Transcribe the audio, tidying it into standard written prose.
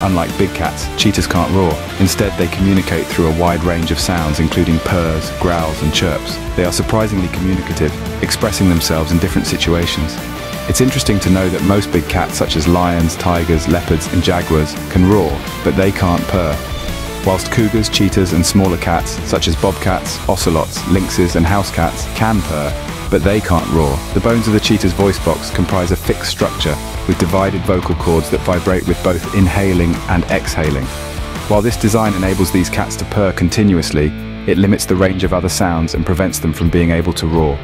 Unlike big cats, cheetahs can't roar. Instead, they communicate through a wide range of sounds, including purrs, growls, and chirps. They are surprisingly communicative, expressing themselves in different situations. It's interesting to know that most big cats, such as lions, tigers, leopards, and jaguars, can roar, but they can't purr. Whilst cougars, cheetahs, and smaller cats, such as bobcats, ocelots, lynxes, and house cats, can purr, but they can't roar. The bones of the cheetah's voice box comprise a fixed structure, with divided vocal cords that vibrate with both inhaling and exhaling. While this design enables these cats to purr continuously, it limits the range of other sounds and prevents them from being able to roar.